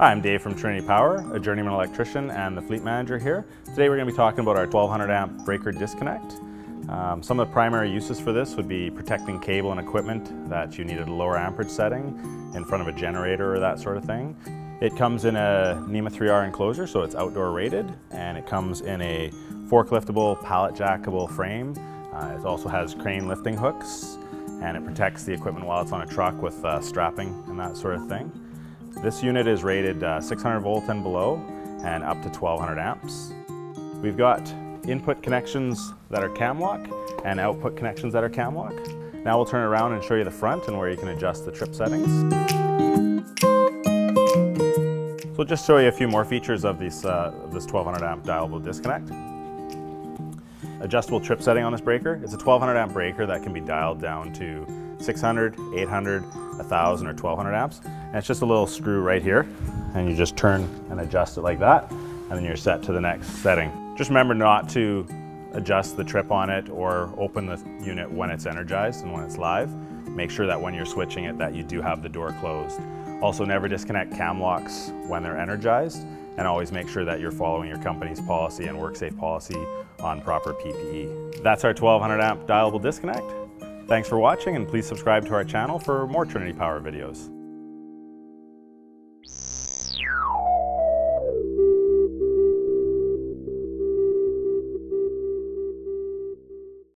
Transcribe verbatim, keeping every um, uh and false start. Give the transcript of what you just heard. Hi, I'm Dave from Trinity Power, a journeyman electrician and the fleet manager here. Today we're going to be talking about our twelve hundred amp breaker disconnect. Um, some of the primary uses for this would be protecting cable and equipment that you need at a lower amperage setting in front of a generator or that sort of thing. It comes in a NEMA three R enclosure, so it's outdoor rated, and it comes in a forkliftable, pallet jackable frame. Uh, it also has crane lifting hooks, and it protects the equipment while it's on a truck with uh, strapping and that sort of thing. This unit is rated uh, six hundred volt and below and up to twelve hundred amps. We've got input connections that are camlock and output connections that are camlock. Now we'll turn around and show you the front and where you can adjust the trip settings. So we'll just show you a few more features of this, uh, this twelve hundred amp dialable disconnect. Adjustable trip setting on this breaker. It's a twelve hundred amp breaker that can be dialed down to six hundred, eight hundred, one thousand or twelve hundred amps. And it's just a little screw right here, and you just turn and adjust it like that, and then you're set to the next setting. Just remember not to adjust the trip on it or open the unit when it's energized and when it's live. Make sure that when you're switching it that you do have the door closed. Also, never disconnect cam locks when they're energized, and always make sure that you're following your company's policy and WorkSafe policy on proper P P E. That's our twelve hundred amp dialable disconnect. Thanks for watching, and please subscribe to our channel for more Trinity Power videos.